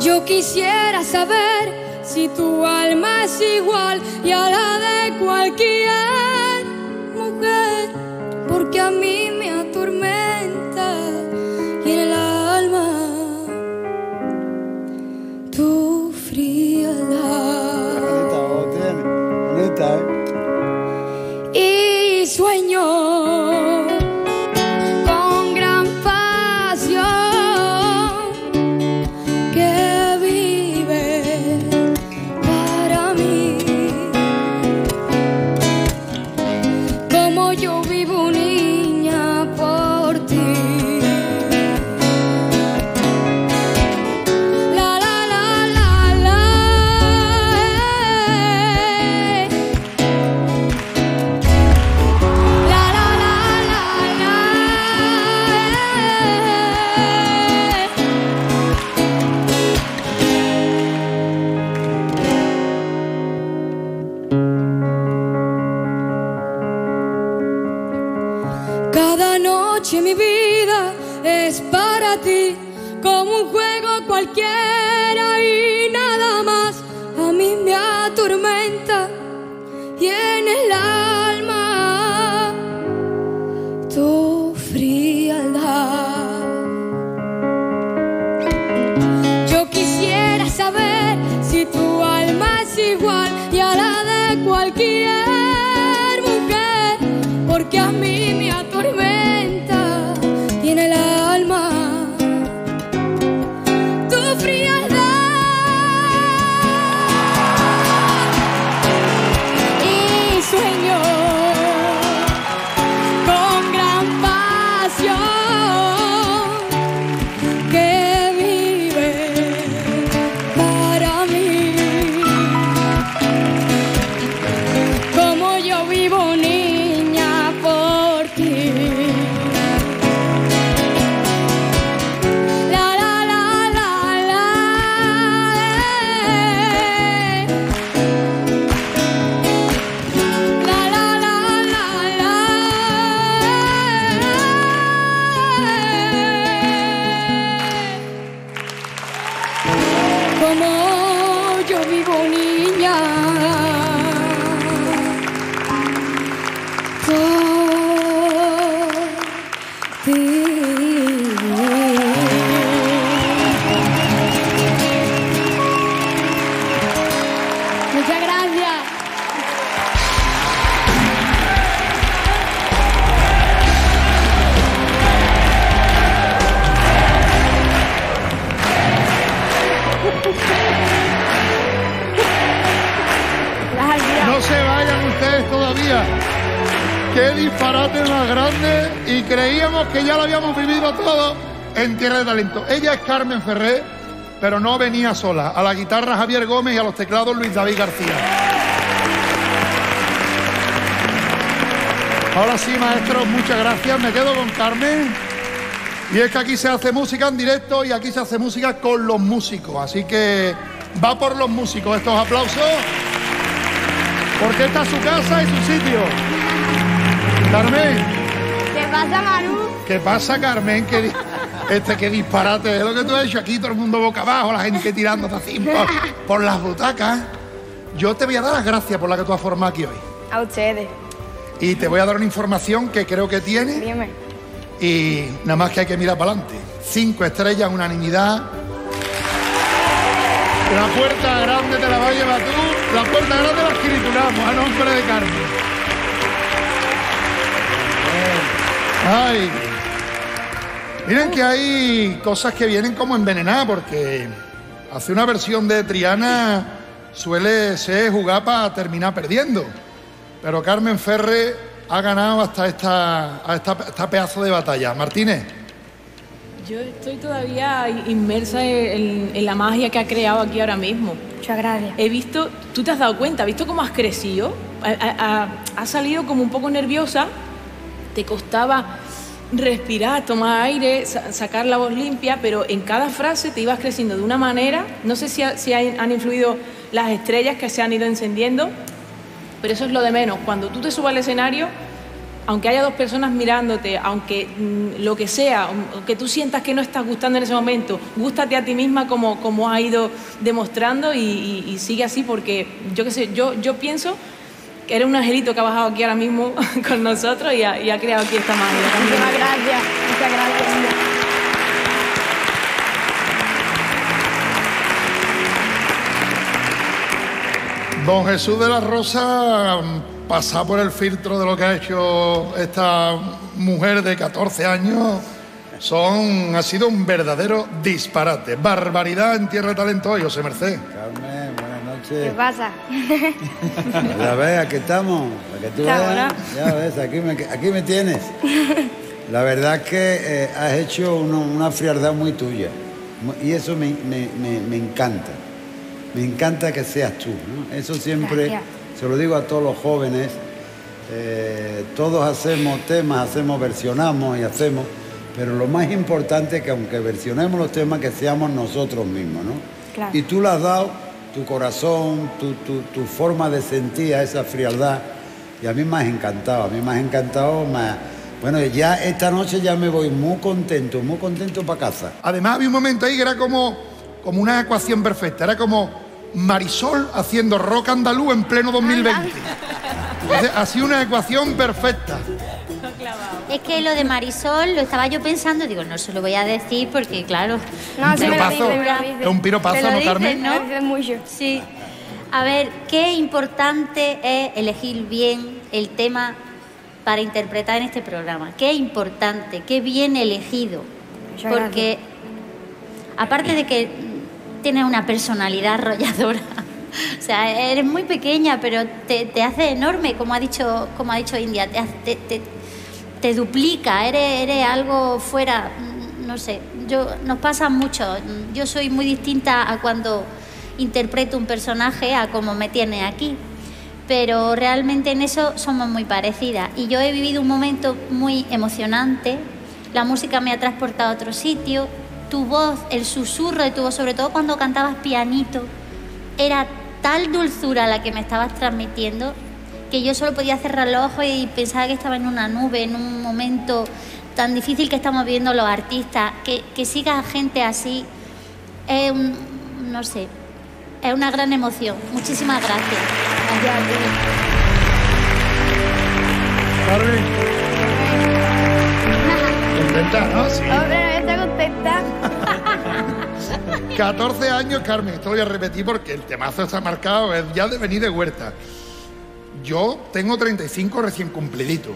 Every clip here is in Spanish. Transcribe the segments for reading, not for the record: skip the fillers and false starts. Yo quisiera saber si tu alma es igual y a la de cualquier mujer, porque a mí me atormenta y en el alma tu frialdad. Bonita voz tiene, bonita, ¿eh? Y sueño cualquiera y nada más, a mí me atormenta y en el alma tu frialdad. Yo quisiera saber si tu alma es igual y a la de cualquier mujer, porque a mí me atormenta y en el alma que ya lo habíamos vivido todo en Tierra de Talento. Ella es Carmen Ferré, pero no venía sola. A la guitarra Javier Gómez y a los teclados Luis David García. Ahora sí, maestros, muchas gracias. Me quedo con Carmen. Y es que aquí se hace música en directo y aquí se hace música con los músicos. Así que va por los músicos estos aplausos, porque esta es su casa y su sitio. Carmen. ¿Qué pasa, Manu? ¿Qué pasa, Carmen? Qué disparate es lo que tú has hecho. Aquí todo el mundo boca abajo, la gente tirando así por las butacas. Yo te voy a dar las gracias por la que tú has formado aquí hoy. A ustedes. Y te voy a dar una información que creo que tienes. Dime. Y nada más que hay que mirar para adelante. 5 estrellas, unanimidad. La puerta grande te la vas a llevar tú. La puerta grande la escrituramos a nombre de Carmen. Ay, miren que hay cosas que vienen como envenenadas, porque hace una versión de Triana suele ser jugar para terminar perdiendo, pero Carmen Ferré ha ganado hasta esta pedazo de batalla. Martínez. Yo estoy todavía inmersa en la magia que ha creado aquí ahora mismo. Muchas gracias. He visto, tú te has dado cuenta, ¿has visto cómo has crecido? Has salido como un poco nerviosa. Te costaba respirar, tomar aire, sacar la voz limpia, pero en cada frase te ibas creciendo de una manera. No sé si han influido las estrellas que se han ido encendiendo, pero eso es lo de menos. Cuando tú te subas al escenario, aunque haya dos personas mirándote, aunque lo que sea, aunque tú sientas que no estás gustando en ese momento, gústate a ti misma como has ido demostrando y sigue así, porque yo qué sé, yo pienso que eres un angelito que ha bajado aquí ahora mismo con nosotros y ha creado aquí esta magia. Muchas gracias, muchas gracias. Don Jesús de la Rosa pasa por el filtro de lo que ha hecho esta mujer de 14 años. Ha sido un verdadero disparate. Barbaridad en Tierra de Talento hoy, José Mercé. Carmen, buenas noches. ¿Qué pasa? Ya ves, aquí estamos. Para que tú veas, ya ves, aquí me tienes. La verdad es que has hecho una frialdad muy tuya. Y eso me encanta. Me encanta que seas tú, ¿no? Eso siempre, gracias, se lo digo a todos los jóvenes. Todos hacemos temas, versionamos y hacemos, pero lo más importante es que aunque versionemos los temas, que seamos nosotros mismos, ¿no? Claro. Y tú le has dado tu corazón, tu forma de sentir a esa frialdad, y a mí me has encantado, Bueno, ya esta noche ya me voy muy contento para casa. Además había un momento ahí que era como una ecuación perfecta, era como Marisol haciendo rock andaluz en pleno 2020. Ha sido una ecuación perfecta. Es que lo de Marisol lo estaba yo pensando, digo, no se lo voy a decir porque, claro... No, se es un piropazo, ¿no, Carmen? ¿No? Sí. A ver, qué importante es elegir bien el tema para interpretar en este programa. Qué importante, qué bien elegido. Porque, aparte de que tienes una personalidad arrolladora. O sea, eres muy pequeña, pero te hace enorme, como ha dicho India. Te duplica, eres algo fuera. No sé, nos pasa mucho. Yo soy muy distinta a cuando interpreto un personaje a como me tiene aquí. Pero realmente en eso somos muy parecidas. Y yo he vivido un momento muy emocionante. La música me ha transportado a otro sitio. Tu voz, el susurro de tu voz, sobre todo cuando cantabas pianito, era tal dulzura la que me estabas transmitiendo que yo solo podía cerrar los ojos y pensaba que estaba en una nube, en un momento tan difícil que estamos viviendo los artistas. Que siga gente así, no sé, es una gran emoción. Muchísimas gracias. Contenta, ¿no? Sí. Hola, está contenta. 14 años, Carmen, esto lo voy a repetir porque el temazo está marcado, es ya de venir de huerta. Yo tengo 35 recién cumpliditos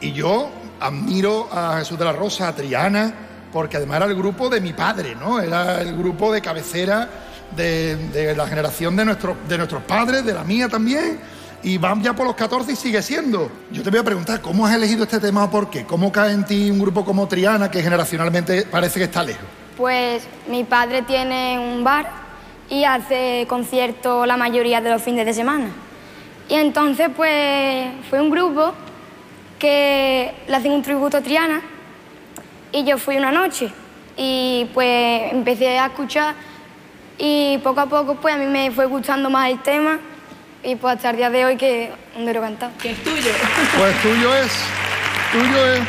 y yo admiro a Jesús de la Rosa, a Triana, porque además era el grupo de mi padre, ¿no? Era el grupo de cabecera de la generación de nuestros padres, de la mía también. Y van ya por los 14 y sigue siendo. Yo te voy a preguntar, ¿cómo has elegido este tema o por qué? ¿Cómo cae en ti un grupo como Triana, que generacionalmente parece que está lejos? Pues mi padre tiene un bar y hace conciertos la mayoría de los fines de semana. Y entonces, pues, fue un grupo que le hacen un tributo a Triana y yo fui una noche. Y, pues, empecé a escuchar y poco a poco, pues, a mí me fue gustando más el tema. Y pues hasta el día de hoy que un duro cantado. Que es tuyo. Pues tuyo es. Tuyo es.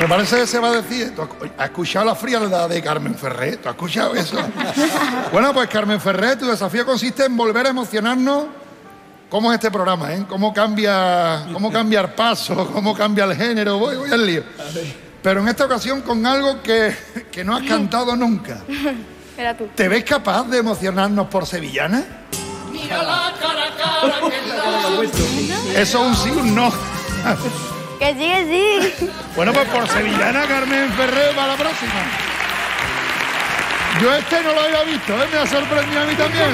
Me parece que se va a decir. ¿Tú has escuchado la frialdad de Carmen Ferré? ¿Tú has escuchado eso? Bueno, pues Carmen Ferré, tu desafío consiste en volver a emocionarnos. ¿Cómo es este programa, eh? ¿Cómo cambia el paso? ¿Cómo cambia el género? Voy al lío. Pero en esta ocasión con algo que no has cantado nunca. Era tú. ¿Te ves capaz de emocionarnos por sevillana? Mira la cara que eso es un sí, un no. Que sí, que sí. Bueno, pues por sevillana, Carmen Ferré, para la próxima. Yo este no lo había visto, ¿eh? Me ha sorprendido a mí también.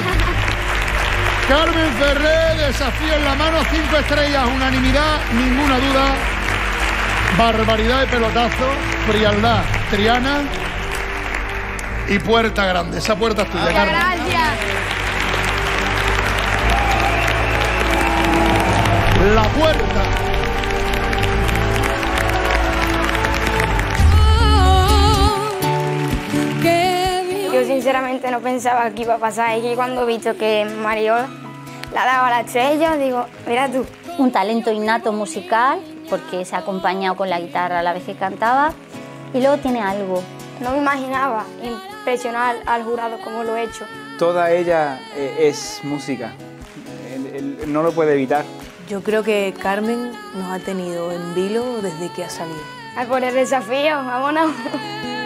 Carmen Ferré, desafío en la mano, 5 estrellas, unanimidad, ninguna duda. Barbaridad de pelotazo, frialdad, Triana y puerta grande. Esa puerta es tuya, Carmen. Gracias. La puerta. Yo sinceramente no pensaba que iba a pasar. Es que cuando he visto que Marisol La daba la estrella, digo, mira tú. Un talento innato musical, porque se ha acompañado con la guitarra a la vez que cantaba, y luego tiene algo. No me imaginaba impresionar al jurado como lo he hecho. Toda ella es música, él no lo puede evitar. Yo creo que Carmen nos ha tenido en vilo desde que ha salido. A por el desafío, vámonos.